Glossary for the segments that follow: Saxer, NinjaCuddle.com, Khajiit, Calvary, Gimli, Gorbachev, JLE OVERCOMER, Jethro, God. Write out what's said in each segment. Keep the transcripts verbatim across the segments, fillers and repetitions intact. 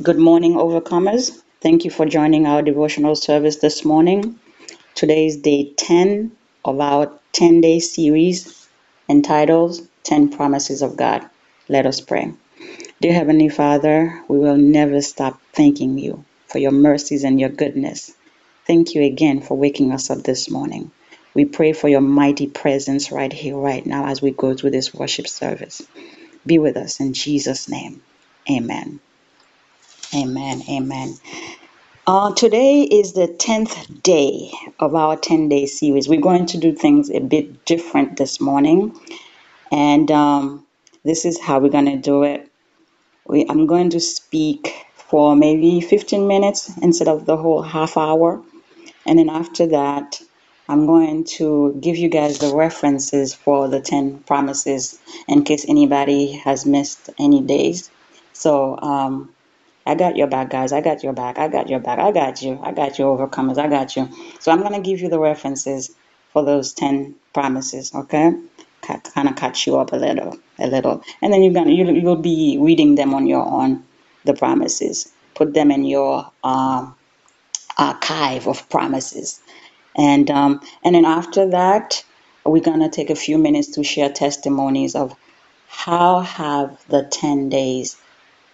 Good morning, Overcomers. Thank you for joining our devotional service this morning. Today is day ten of our ten-day series entitled ten promises of God. Let us pray. Dear Heavenly Father, we will never stop thanking you for your mercies and your goodness. Thank you again for waking us up this morning. We pray for your mighty presence right here, right now, as we go through this worship service. Be with us in Jesus' name. Amen. Amen. Amen. Uh, today is the tenth day of our ten-day series. We're going to do things a bit different this morning. And um, this is how we're going to do it. We, I'm going to speak for maybe fifteen minutes instead of the whole half hour. And then after that, I'm going to give you guys the references for the ten promises in case anybody has missed any days. So, um, I got your back, guys. I got your back. I got your back. I got you. I got you, Overcomers. I got you. So I'm going to give you the references for those ten promises, okay? Kind of catch you up a little, a little. And then you're gonna, you'll, you'll be reading them on your own, the promises. Put them in your uh, archive of promises. And, um, and then after that, we're going to take a few minutes to share testimonies of how have the ten days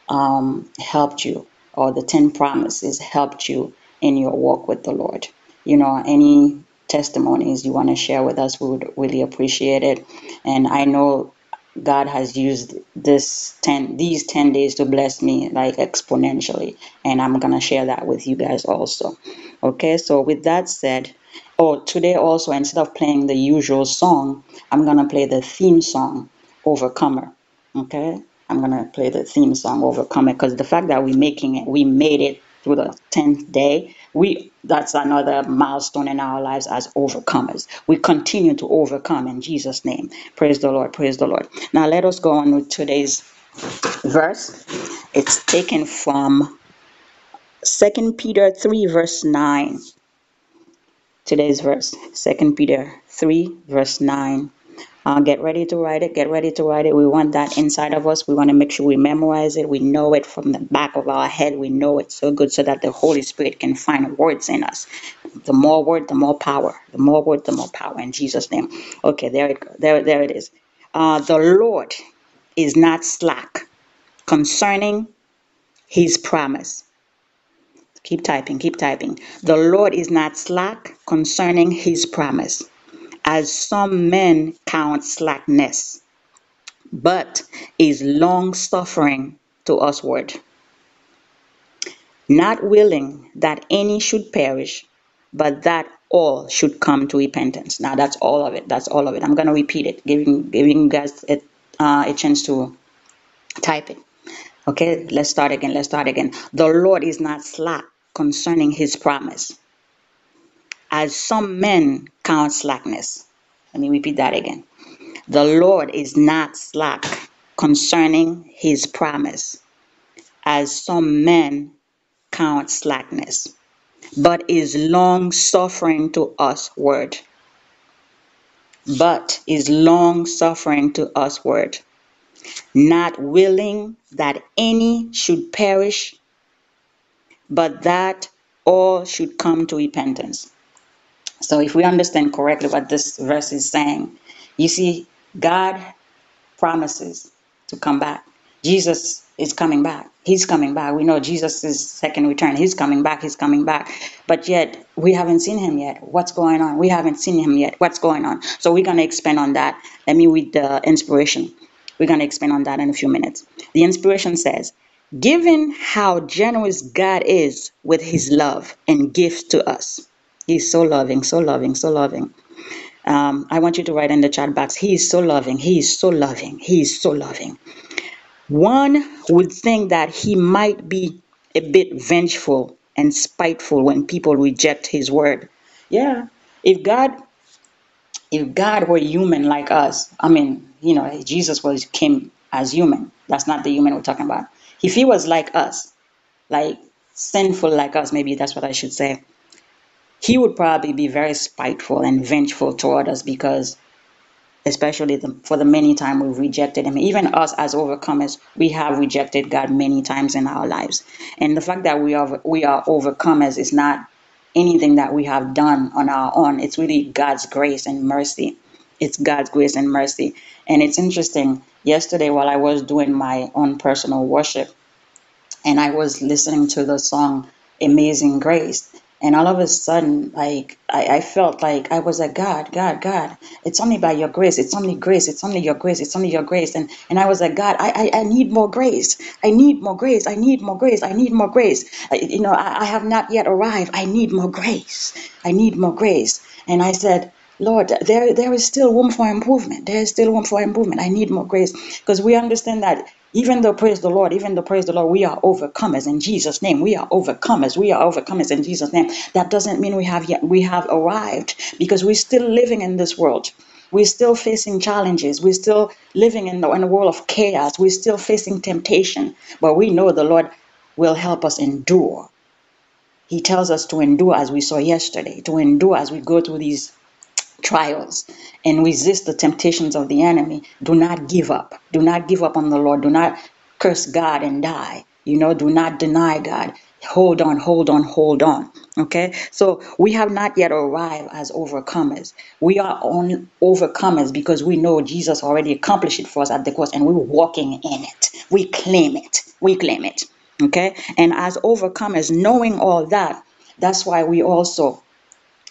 Um, helped you, or the ten promises helped you in your walk with the Lord. You know, any testimonies you want to share with us, we would really appreciate it. And I know God has used this ten, these ten days to bless me like exponentially. And I'm going to share that with you guys also. Okay, so with that said, oh, today also, instead of playing the usual song, I'm going to play the theme song, Overcomer. Okay. I'm gonna play the theme song Overcomer, because the fact that we're making it, we made it through the tenth day, we that's another milestone in our lives as overcomers. We continue to overcome in Jesus' name. Praise the Lord, praise the Lord. Now let us go on with today's verse. It's taken from Second Peter three verse nine. Today's verse, Second Peter three verse nine. Uh, get ready to write it. Get ready to write it. We want that inside of us. We want to make sure we memorize it. We know it from the back of our head. We know it so good so that the Holy Spirit can find words in us. The more word, the more power. The more word, the more power in Jesus' name. Okay, there it goes. There, there it is. Uh, the Lord is not slack concerning his promise. Keep typing. Keep typing. The Lord is not slack concerning his promise, as some men count slackness, but is long-suffering to usward, not willing that any should perish, but that all should come to repentance. Now that's all of it. That's all of it. I'm going to repeat it, giving giving you guys a, uh, a chance to type it. Okay, let's start again. Let's start again. The Lord is not slack concerning his promise, as some men count slackness. Let me repeat that again. The Lord is not slack concerning his promise, as some men count slackness, but is long-suffering to usward. But is long-suffering to usward, not willing that any should perish, but that all should come to repentance. So if we understand correctly what this verse is saying, you see, God promises to come back. Jesus is coming back. He's coming back. We know Jesus' second return. He's coming back. He's coming back. But yet, we haven't seen him yet. What's going on? We haven't seen him yet. What's going on? So we're going to expand on that. Let me read the inspiration. We're going to expand on that in a few minutes. The inspiration says, given how generous God is with his love and gifts to us. He's so loving, so loving, so loving. Um, I want you to write in the chat box, he is so loving. He is so loving. He is so loving. One would think that he might be a bit vengeful and spiteful when people reject his word. Yeah, if God, if God were human like us, I mean, you know, Jesus was came as human. That's not the human we're talking about. If he was like us, like sinful like us, maybe that's what I should say, he would probably be very spiteful and vengeful toward us because especially the, for the many times we've rejected him. Even us as overcomers, we have rejected God many times in our lives. And the fact that we are, we are overcomers is not anything that we have done on our own. It's really God's grace and mercy. It's God's grace and mercy. And it's interesting, yesterday while I was doing my own personal worship, and I was listening to the song Amazing Grace, and all of a sudden, like, I, I felt like I was like, God, God, God, it's only by your grace. It's only grace. It's only your grace. It's only your grace. And and I was like, God, I, I, I need more grace. I need more grace. I need more grace. I need more grace. I, you know, I, I have not yet arrived. I need more grace. I need more grace. And I said, Lord, there there is still room for improvement. There is still room for improvement. I need more grace. Because we understand that even though, praise the Lord, even though, praise the Lord, we are overcomers in Jesus' name. We are overcomers. We are overcomers in Jesus' name. That doesn't mean we have yet, we have arrived, because we're still living in this world. We're still facing challenges. We're still living in the, in the world of chaos. We're still facing temptation. But we know the Lord will help us endure. He tells us to endure, as we saw yesterday, to endure as we go through these trials, and resist the temptations of the enemy. Do not give up. Do not give up on the Lord. Do not curse God and die. You know, do not deny God. Hold on, hold on, hold on. Okay, so we have not yet arrived as overcomers. We are on overcomers because we know Jesus already accomplished it for us at the cross, and we're walking in it. We claim it. We claim it. Okay, and as overcomers, knowing all that, that's why we also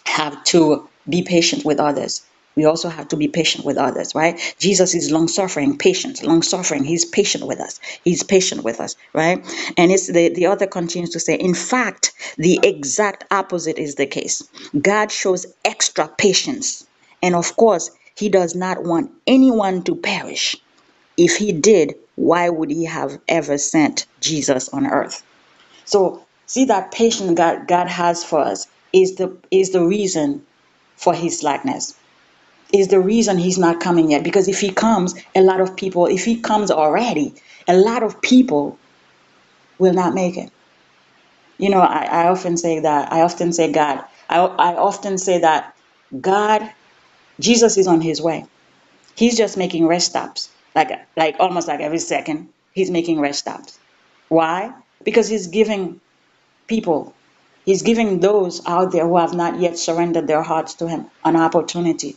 have to be patient with others. We also have to be patient with others, right? Jesus is long-suffering, patient, long-suffering. He's patient with us. He's patient with us, right? And it's the, the author continues to say, in fact, the exact opposite is the case. God shows extra patience. And of course, he does not want anyone to perish. If he did, why would he have ever sent Jesus on earth? So see, that patience God, God has for us is the, is the reason for his slackness, is the reason he's not coming yet. Because if he comes, a lot of people, if he comes already, a lot of people will not make it. You know, I, I often say that, I often say God, I, I often say that God, Jesus is on his way. He's just making rest stops, like, like almost like every second, he's making rest stops. Why? Because he's giving people, he's giving those out there who have not yet surrendered their hearts to him an opportunity,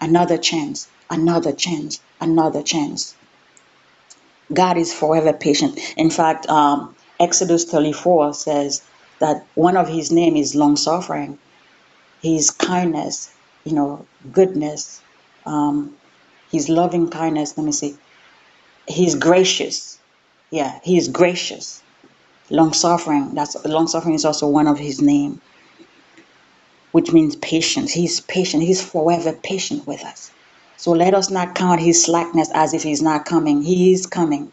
another chance, another chance, another chance. God is forever patient. In fact, um, Exodus thirty-four says that one of his name is long-suffering. His kindness, you know, goodness, um, his loving kindness, let me see. He's gracious. Yeah, he is gracious. Long-suffering, that's long-suffering is also one of his name, which means patience. He's patient. He's forever patient with us. So let us not count his slackness as if he's not coming. He is coming.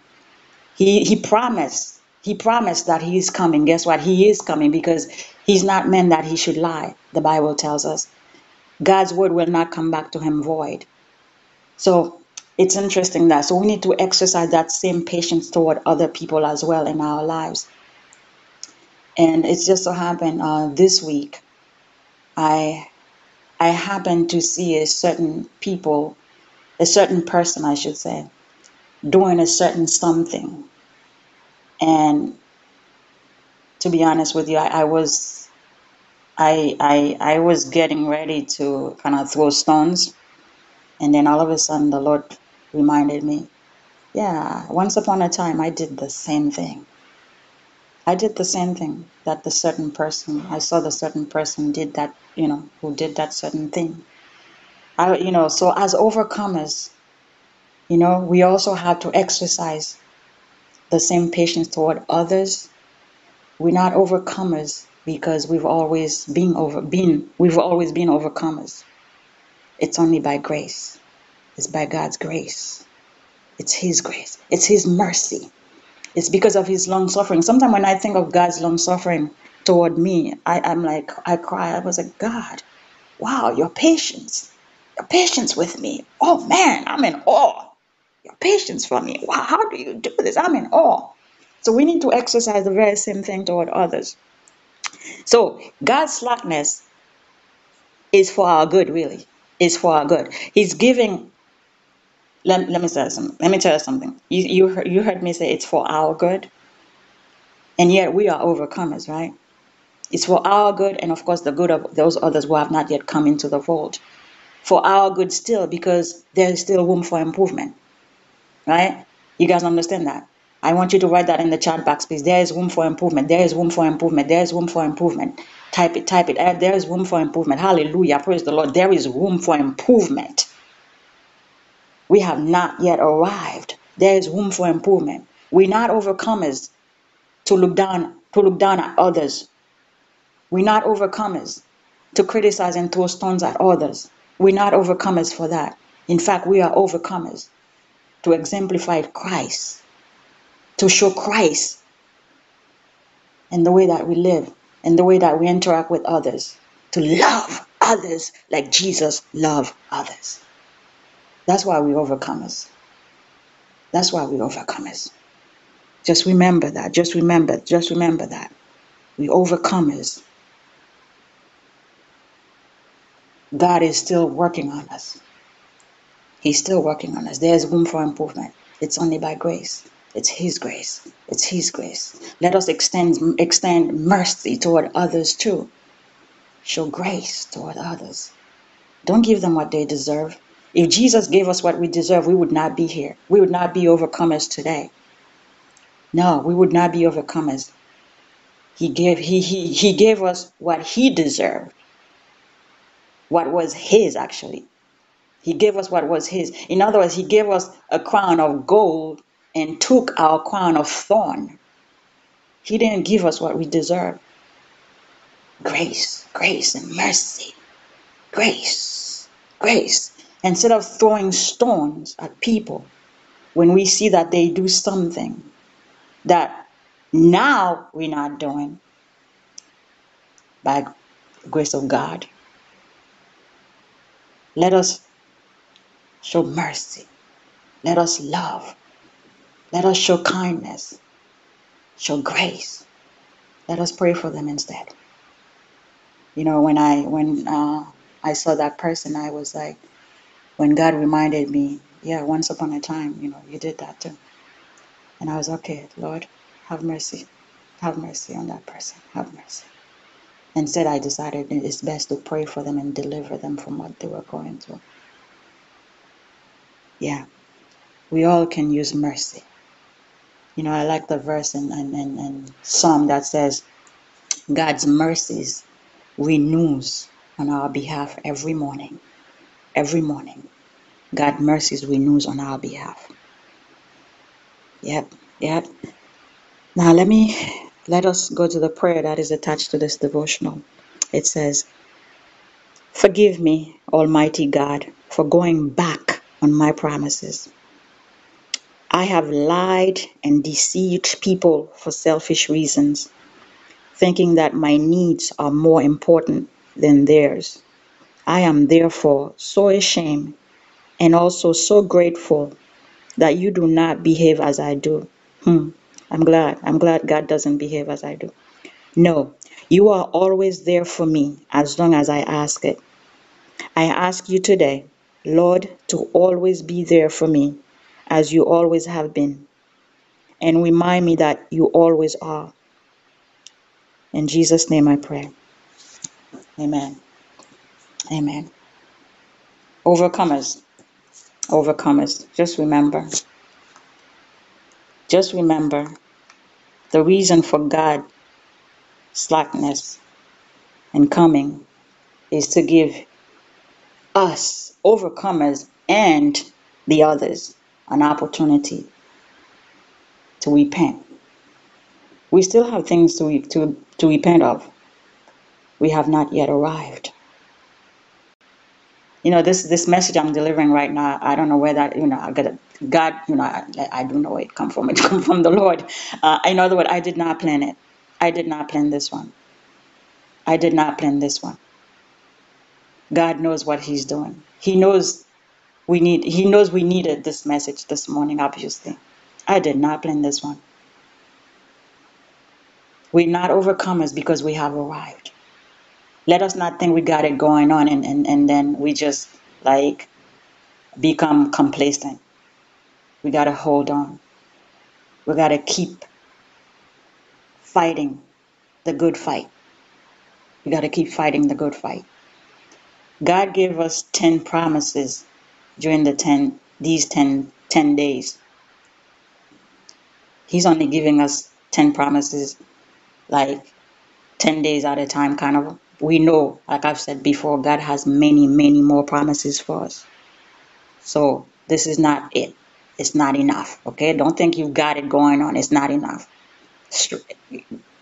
He he promised. He promised that he is coming. Guess what? He is coming, because he's not meant that he should lie. The Bible tells us God's word will not come back to him void. So it's interesting that, so we need to exercise that same patience toward other people as well in our lives. And it's just so happened uh, this week, I I happened to see a certain people, a certain person, I should say, doing a certain something. And to be honest with you, I, I was I, I I was getting ready to kind of throw stones, and then all of a sudden the Lord reminded me, Yeah, once upon a time, I did the same thing. I did the same thing that the certain person, I saw the certain person did that, you know, who did that certain thing. I, you know, so as overcomers, you know, we also have to exercise the same patience toward others. We're not overcomers because we've always been over, been, we've always been overcomers. It's only by grace. It's by God's grace. It's His grace. It's His mercy. It's because of His long suffering. Sometimes when I think of God's long suffering toward me, I, I'm like, I cry. I was like, God, wow, your patience. Your patience with me. Oh, man, I'm in awe. Your patience for me. Wow, how do you do this? I'm in awe. So we need to exercise the very same thing toward others. So God's slackness is for our good, really. It's for our good. He's giving... Let, let me tell you something. Let me tell you something. You, you, you heard me say it's for our good. And yet we are overcomers, right? It's for our good and, of course, the good of those others who have not yet come into the fold. For our good still, because there is still room for improvement, right? You guys understand that? I want you to write that in the chat box, please. There is room for improvement. There is room for improvement. There is room for improvement. Type it, type it. There is room for improvement. Hallelujah. Praise the Lord. There is room for improvement. We have not yet arrived. There is room for improvement. We're not overcomers to look down, to look down at others. We're not overcomers to criticize and throw stones at others. We're not overcomers for that. In fact, we are overcomers to exemplify Christ, to show Christ in the way that we live, in the way that we interact with others, to love others like Jesus loved others. That's why we overcomers. That's why we overcomers. Just remember that. Just remember. Just remember that. We overcomers. God is still working on us. He's still working on us. There's room for improvement. It's only by grace. It's His grace. It's His grace. Let us extend, extend mercy toward others too. Show grace toward others. Don't give them what they deserve. If Jesus gave us what we deserve, we would not be here. We would not be overcomers today. No, we would not be overcomers. He gave, he, he, he gave us what He deserved. What was His, actually. He gave us what was His. In other words, He gave us a crown of gold and took our crown of thorn. He didn't give us what we deserve. Grace, grace and mercy. Grace, grace. Instead of throwing stones at people when we see that they do something that now we're not doing, by the grace of God, let us show mercy. Let us love. Let us show kindness. Show grace. Let us pray for them instead. You know, when I when uh, I saw that person, I was like, when God reminded me, yeah, once upon a time, you know, you did that too. And I was, okay, Lord, have mercy. Have mercy on that person. Have mercy. Instead, I decided it's best to pray for them and deliver them from what they were going through. Yeah, we all can use mercy. You know, I like the verse in, in, in, in Psalm that says, God's mercies renews on our behalf every morning. Every morning, God's mercies renews on our behalf. Yep, yep. Now let me, let us go to the prayer that is attached to this devotional. It says, forgive me, Almighty God, for going back on my promises. I have lied and deceived people for selfish reasons, thinking that my needs are more important than theirs. I am therefore so ashamed and also so grateful that you do not behave as I do. Hmm. I'm glad. I'm glad God doesn't behave as I do. No, you are always there for me as long as I ask it. I ask you today, Lord, to always be there for me as you always have been. And remind me that you always are. In Jesus' name I pray. Amen. Amen. Overcomers. Overcomers. Just remember, Just remember the reason for God's slackness and coming is to give us, overcomers, and the others, an opportunity to repent. We still have things to, to, to repent of. We have not yet arrived. You know, this this message I'm delivering right now, I don't know where that, you know, I got God, you know, I, I don't know where it come from. It come from the Lord. Uh, in other words, I did not plan it. I did not plan this one. I did not plan this one. God knows what he's doing. He knows we need, he knows we needed this message this morning, obviously. I did not plan this one. We're not overcomers because we have arrived. Let us not think we got it going on and, and, and then we just like become complacent. We got to hold on. We got to keep fighting the good fight. We got to keep fighting the good fight. God gave us ten promises during the ten these ten, ten days. He's only giving us ten promises like ten days at a time, kind of. We know, like I've said before, God has many, many more promises for us. So this is not it. It's not enough, okay? Don't think you've got it going on. It's not enough.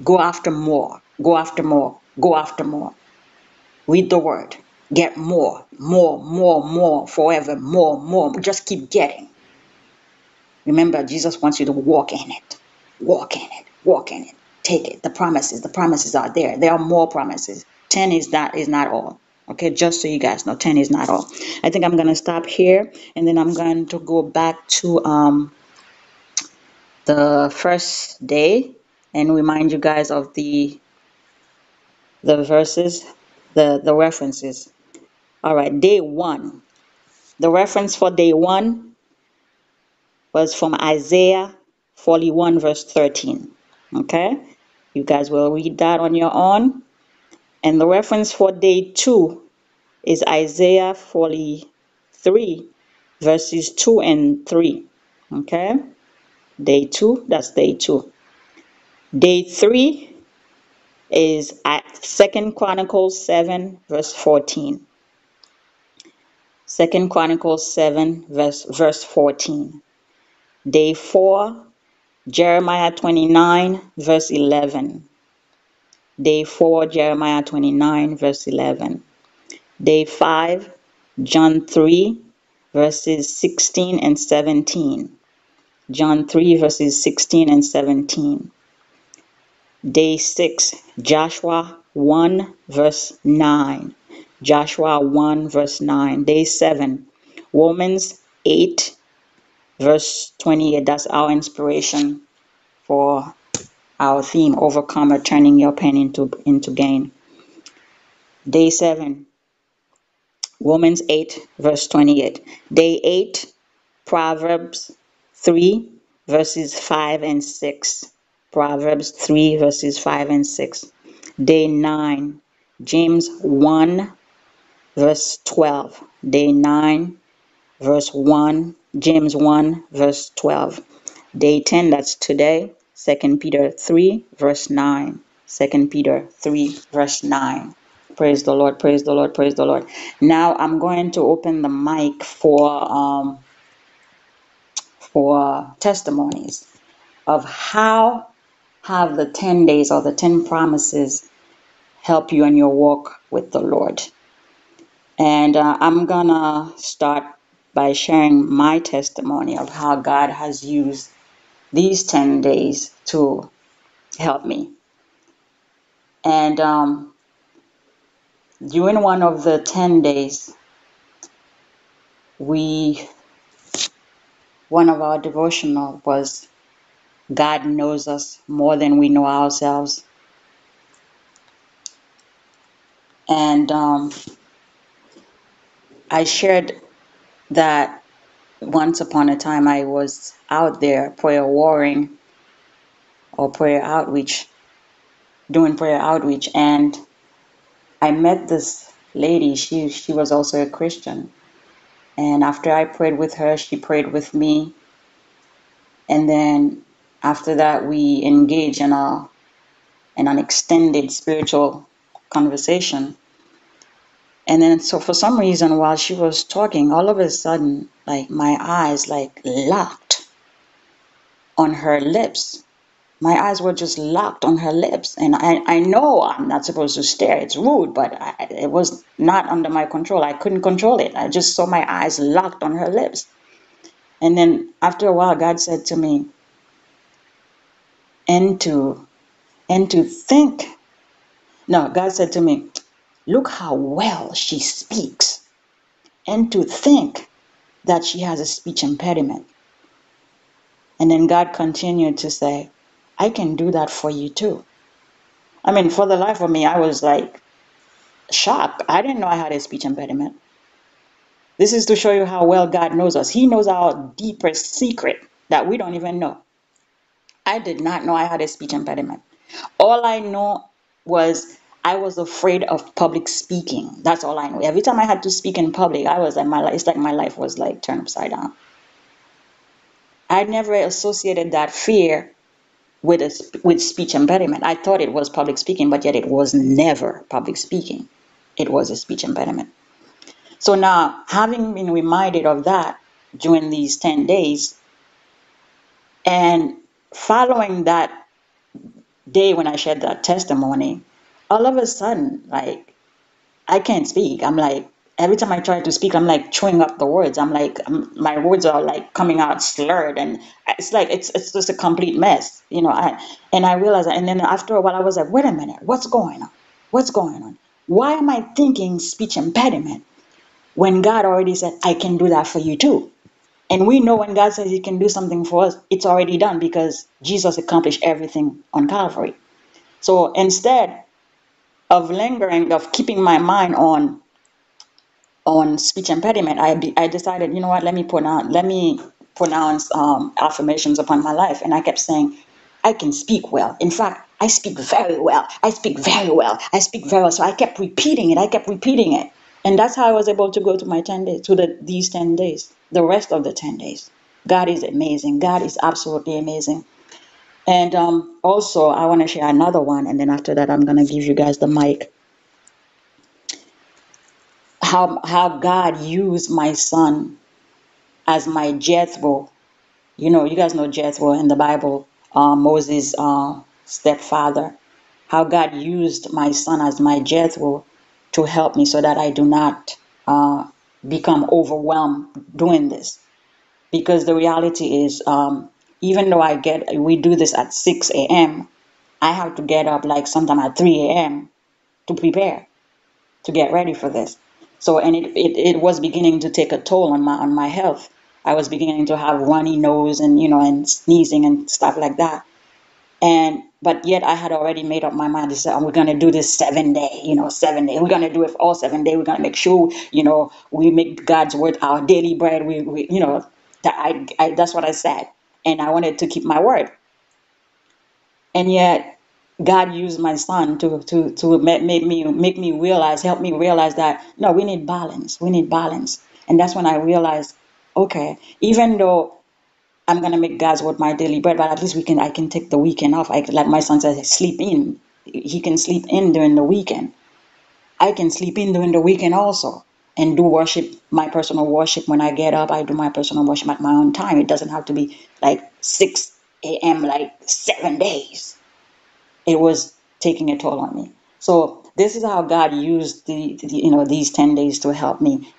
Go after more. Go after more. Go after more. Read the word. Get more, more, more, more, forever, more, more. Just keep getting. Remember, Jesus wants you to walk in it. Walk in it. Walk in it. Take it. The promises. The promises are there. There are more promises. ten is not, is not all. Okay, just so you guys know, ten is not all. I think I'm going to stop here, and then I'm going to go back to um, the first day and remind you guys of the the verses, the, the references. All right, day one. The reference for day one was from Isaiah forty-one, verse thirteen. Okay, you guys will read that on your own. And the reference for day two is Isaiah forty-three, verses two and three. Okay? Day two, that's day two. Day three is at Second Chronicles seven, verse fourteen. Second Chronicles seven, verse, verse fourteen. Day four, Jeremiah twenty-nine, verse eleven. Day four, Jeremiah twenty-nine, verse eleven. Day five, John three, verses sixteen and seventeen. John three, verses sixteen and seventeen. Day six, Joshua one, verse nine. Joshua one, verse nine. Day seven, Romans eight, verse twenty-eight. That's our inspiration for our theme, Overcomer, turning your pain into, into gain. Day seven, Romans eight, verse twenty-eight. Day eight, Proverbs three, verses five and six. Proverbs three, verses five and six. Day nine, James one, verse twelve. Day nine, verse one, James one, verse twelve. Day ten, that's today. Second Peter three, verse nine. Second Peter three, verse nine. Praise the Lord, praise the Lord, praise the Lord. Now I'm going to open the mic for um for testimonies of how have the ten days or the ten promises help you in your walk with the Lord. And uh, I'm gonna start by sharing my testimony of how God has used these ten days to help me. And um, during one of the ten days, we, one of our devotional was, God knows us more than we know ourselves. And um, I shared that once upon a time, I was out there prayer warring or prayer outreach, doing prayer outreach, and I met this lady. She she was also a Christian, and after I prayed with her, she prayed with me, and then After that, we engage in, a, in an extended spiritual conversation. And then, so for some reason, while she was talking, all of a sudden, like my eyes like locked on her lips. My eyes were just locked on her lips. And I, I know I'm not supposed to stare. It's rude, but I, it was not under my control. I couldn't control it. I just saw my eyes locked on her lips. And then after a while, God said to me, and to, and to think. No, God said to me, look how well she speaks. And to think that she has a speech impediment. And then God continued to say, I can do that for you too. I mean, for the life of me, I was like shocked. I didn't know I had a speech impediment. This is to show you how well God knows us. He knows our deepest secret that we don't even know. I did not know I had a speech impediment. All I know was I was afraid of public speaking. That's all I knew. Every time I had to speak in public, I was like, my life, it's like my life was like turned upside down. I never associated that fear with a, with speech impediment. I thought it was public speaking, but yet it was never public speaking. It was a speech impediment. So now, having been reminded of that during these ten days, and following that day when I shared that testimony, all of a sudden, like, I can't speak. I'm like, every time I try to speak, I'm like chewing up the words. I'm like, I'm, my words are like coming out slurred, and it's like it's it's just a complete mess, you know. I and I realized, and then after a while, I was like, wait a minute, what's going on? What's going on? Why am I thinking speech impediment when God already said I can do that for you too? And we know when God says He can do something for us, it's already done because Jesus accomplished everything on Calvary. So instead of lingering, of keeping my mind on. on speech impediment, I, be, I decided, you know what, let me pronounce, let me pronounce um, affirmations upon my life. And I kept saying, I can speak well. In fact, I speak very well. I speak very well. I speak very well. So I kept repeating it. I kept repeating it. And that's how I was able to go to my ten days, to the, these ten days, the rest of the ten days. God is amazing. God is absolutely amazing. And um, also, I want to share another one. And then after that, I'm going to give you guys the mic. How, how God used my son as my Jethro. You know, you guys know Jethro in the Bible, uh, Moses' uh, stepfather. How God used my son as my Jethro to help me so that I do not uh, become overwhelmed doing this. Because the reality is, um, even though I get, we do this at six A M, I have to get up like sometime at three A M to prepare, to get ready for this. So, and it, it, it was beginning to take a toll on my, on my health. I was beginning to have runny nose and, you know, and sneezing and stuff like that. And, but yet I had already made up my mind to say, oh, we're going to do this seven day, you know, seven day. We're going to do it for all seven days. We're going to make sure, you know, we make God's word our daily bread. We, we you know, that I, I, that's what I said. And I wanted to keep my word. And yet God used my son to, to, to make me, make me realize, help me realize that, no, we need balance. We need balance. And that's when I realized, okay, even though I'm going to make God's word my daily bread, but at least we can, I can take the weekend off. I, like my son says, sleep in. He can sleep in during the weekend. I can sleep in during the weekend also and do worship, my personal worship. When I get up, I do my personal worship at my own time. It doesn't have to be like six A M, like seven days. It was taking a toll on me. So this is how God used the, the you know, these ten days to help me.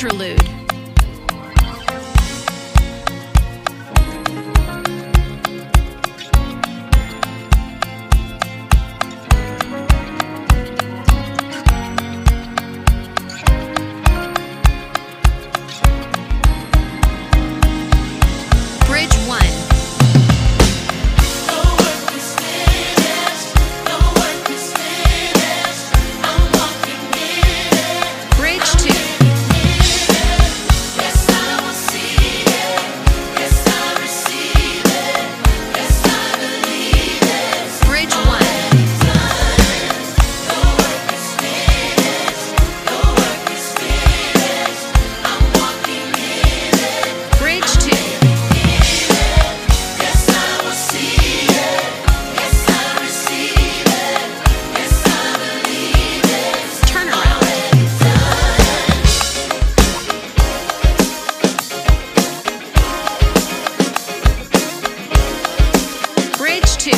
Interlude. Two.